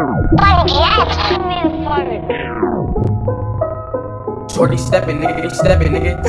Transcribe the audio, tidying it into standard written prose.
Like, yes, moving forward. Shorty stepping, nigga.